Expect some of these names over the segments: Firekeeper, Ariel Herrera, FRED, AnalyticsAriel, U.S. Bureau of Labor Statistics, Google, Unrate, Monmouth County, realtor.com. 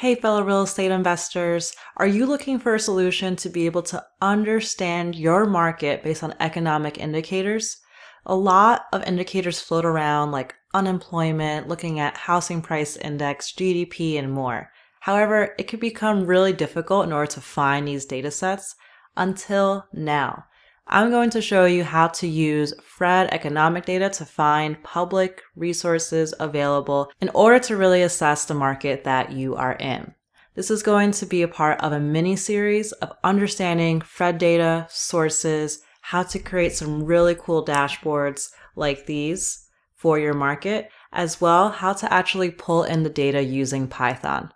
Hey fellow real estate investors, are you looking for a solution to be able to understand your market based on economic indicators? A lot of indicators float around like unemployment, looking at housing price index, GDP, and more. However, it can become really difficult in order to find these data sets until now. I'm going to show you how to use FRED economic data to find public resources available in order to really assess the market that you are in. This is going to be a part of a mini-series of understanding FRED data, sources, how to create some really cool dashboards like these for your market, as well how to actually pull in the data using Python.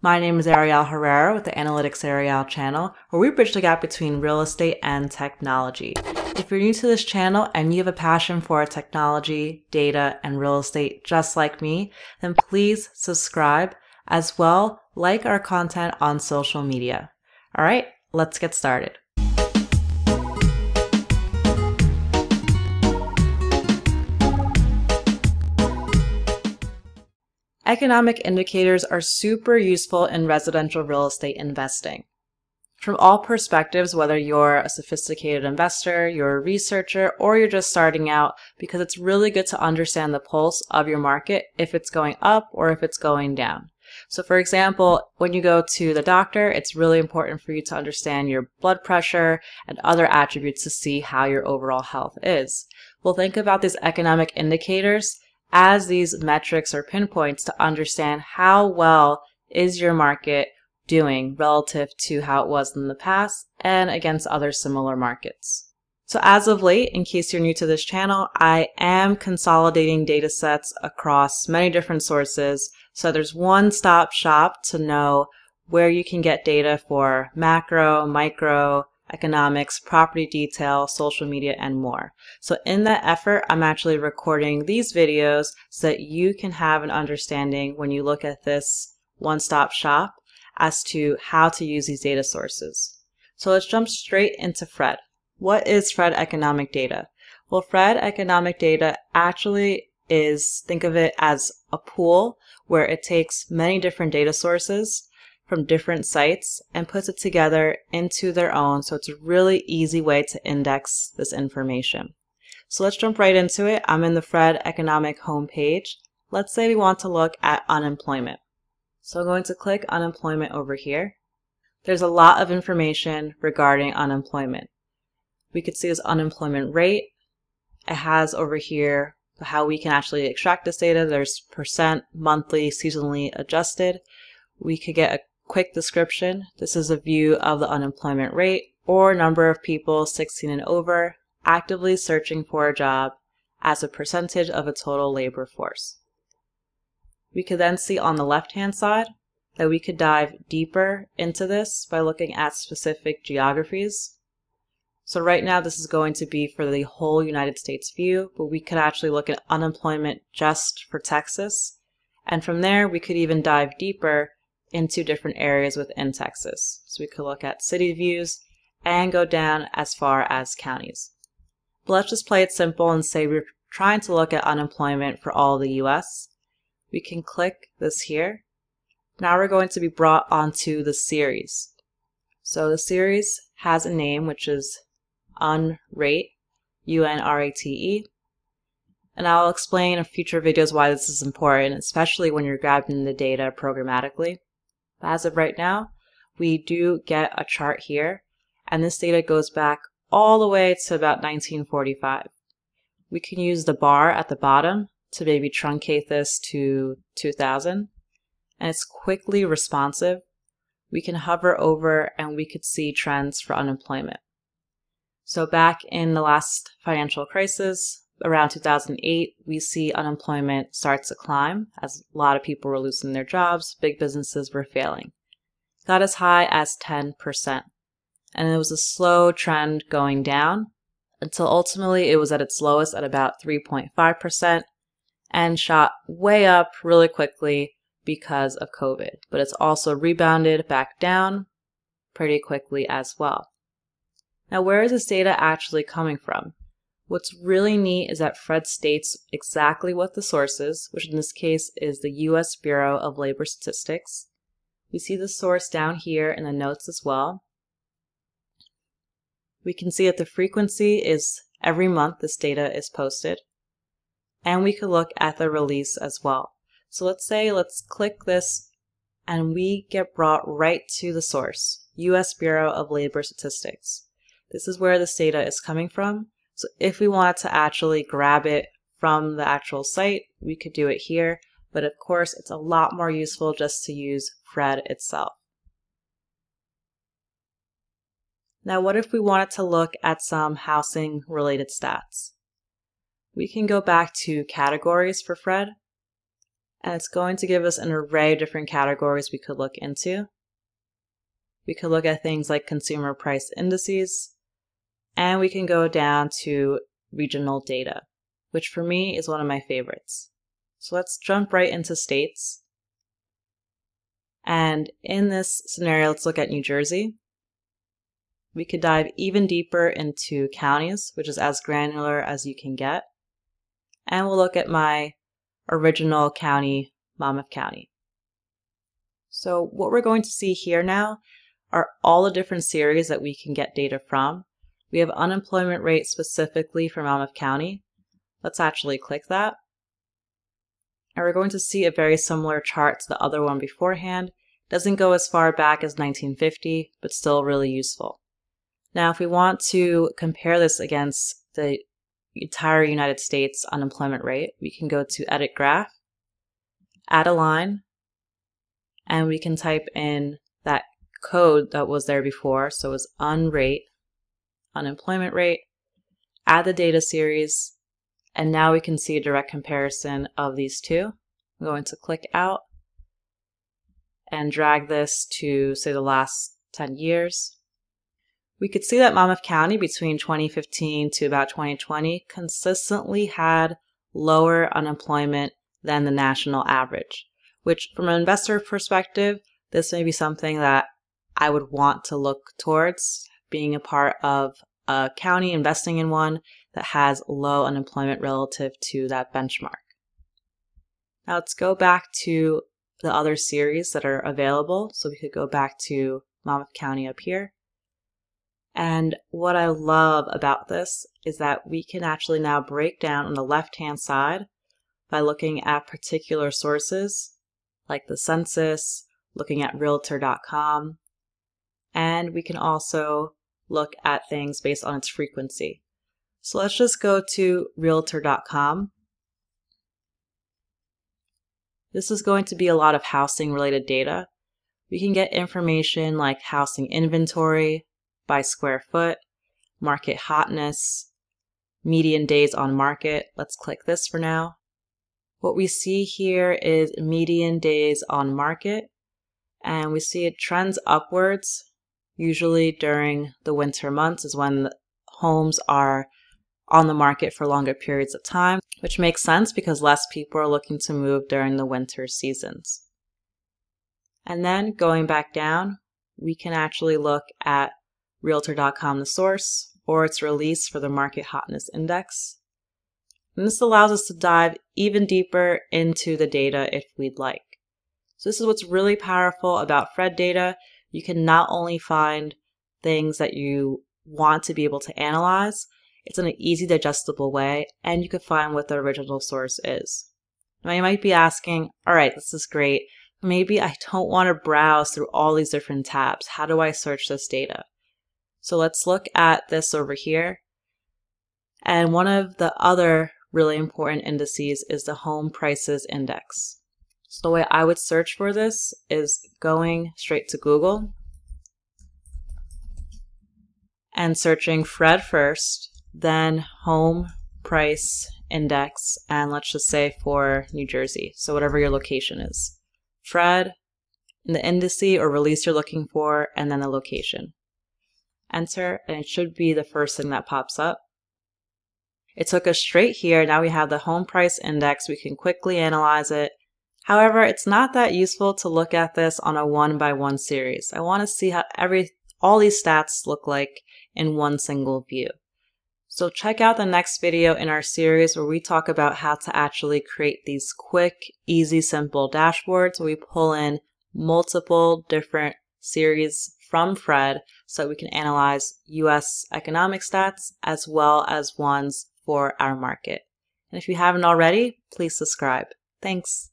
My name is Ariel Herrera with the Analytics Ariel channel, where we bridge the gap between real estate and technology. If you're new to this channel and you have a passion for technology, data, and real estate just like me, then please subscribe, as well like our content on social media. All right, let's get started. Economic indicators are super useful in residential real estate investing. From all perspectives, whether you're a sophisticated investor, you're a researcher, or you're just starting out, because it's really good to understand the pulse of your market, if it's going up or if it's going down. So for example, when you go to the doctor, it's really important for you to understand your blood pressure and other attributes to see how your overall health is. Well, think about these economic indicators as these metrics or pinpoints to understand how well is your market doing relative to how it was in the past and against other similar markets. So as of late, in case you're new to this channel, I am consolidating data sets across many different sources. So there's one-stop shop to know where you can get data for macro, micro, economics, property detail, social media, and more. So in that effort, I'm actually recording these videos so that you can have an understanding when you look at this one-stop shop as to how to use these data sources. So let's jump straight into FRED. What is FRED economic data? Well, FRED economic data actually is, think of it as a pool where it takes many different data sources from different sites and puts it together into their own, so it's a really easy way to index this information. So let's jump right into it. I'm in the FRED economic homepage. Let's say we want to look at unemployment. So I'm going to click unemployment over here. There's a lot of information regarding unemployment. We could see this unemployment rate. It has over here how we can actually extract this data. There's percent, monthly, seasonally adjusted. We could get a quick description. This is a view of the unemployment rate or number of people 16 and over actively searching for a job as a percentage of a total labor force. We could then see on the left-hand side that we could dive deeper into this by looking at specific geographies. So right now this is going to be for the whole United States view, but we could actually look at unemployment just for Texas. And from there, we could even dive deeper into different areas within Texas. So we could look at city views and go down as far as counties. But let's just play it simple and say we're trying to look at unemployment for all the US. We can click this here. Now we're going to be brought onto the series. So the series has a name, which is Unrate, U-N-R-A-T-E. And I'll explain in future videos why this is important, especially when you're grabbing the data programmatically. As of right now, we do get a chart here, and this data goes back all the way to about 1945. We can use the bar at the bottom to maybe truncate this to 2000, and it's quickly responsive. We can hover over and we could see trends for unemployment. So back in the last financial crisis, around 2008, we see unemployment starts to climb as a lot of people were losing their jobs, big businesses were failing. It got as high as 10%. And it was a slow trend going down until ultimately it was at its lowest at about 3.5% and shot way up really quickly because of COVID. But it's also rebounded back down pretty quickly as well. Now, where is this data actually coming from? What's really neat is that FRED states exactly what the source is, which in this case is the U.S. Bureau of Labor Statistics. We see the source down here in the notes as well. We can see that the frequency is every month this data is posted. And we could look at the release as well. So let's click this and we get brought right to the source, U.S. Bureau of Labor Statistics. This is where this data is coming from. So if we wanted to actually grab it from the actual site, we could do it here. But of course, it's a lot more useful just to use FRED itself. Now, what if we wanted to look at some housing related stats? We can go back to categories for FRED, and it's going to give us an array of different categories we could look into. We could look at things like consumer price indices, and we can go down to regional data, which for me is one of my favorites. So let's jump right into states. And in this scenario, let's look at New Jersey. We could dive even deeper into counties, which is as granular as you can get. And we'll look at my original county, Monmouth County. So what we're going to see here now are all the different series that we can get data from. We have unemployment rate specifically for Monmouth County. Let's actually click that. And we're going to see a very similar chart to the other one beforehand. Doesn't go as far back as 1950, but still really useful. Now, if we want to compare this against the entire United States unemployment rate, we can go to Edit Graph, add a line, and we can type in that code that was there before. So it was Unrate, unemployment rate, add the data series, and now we can see a direct comparison of these two. I'm going to click out and drag this to, say, the last 10 years. We could see that Monmouth County between 2015 to about 2020 consistently had lower unemployment than the national average, which from an investor perspective, this may be something that I would want to look towards, being a part of a county, investing in one that has low unemployment relative to that benchmark. Now let's go back to the other series that are available. So we could go back to Monmouth County up here. And what I love about this is that we can actually now break down on the left-hand side by looking at particular sources like the census, looking at realtor.com, and we can also look at things based on its frequency. So let's just go to realtor.com. This is going to be a lot of housing related data. We can get information like housing inventory by square foot, market hotness, median days on market. Let's click this for now. What we see here is median days on market, and we see it trends upwards. Usually during the winter months is when homes are on the market for longer periods of time, which makes sense because less people are looking to move during the winter seasons. And then going back down, we can actually look at realtor.com, the source, or its release for the market hotness index. And this allows us to dive even deeper into the data if we'd like. So this is what's really powerful about FRED data. You can not only find things that you want to be able to analyze, it's in an easy, digestible way, and you can find what the original source is. Now you might be asking, all right, this is great. Maybe I don't want to browse through all these different tabs. How do I search this data? So let's look at this over here. And one of the other really important indices is the home prices index. So the way I would search for this is going straight to Google and searching FRED first, then home price index, and let's just say for New Jersey, so whatever your location is. FRED, the indice or release you're looking for, and then the location. Enter, and it should be the first thing that pops up. It took us straight here. Now we have the home price index. We can quickly analyze it. However, it's not that useful to look at this on a one-by-one series. I want to see how all these stats look like in one single view. So check out the next video in our series where we talk about how to actually create these quick, easy, simple dashboards where we pull in multiple different series from FRED so we can analyze U.S. economic stats as well as ones for our market. And if you haven't already, please subscribe. Thanks.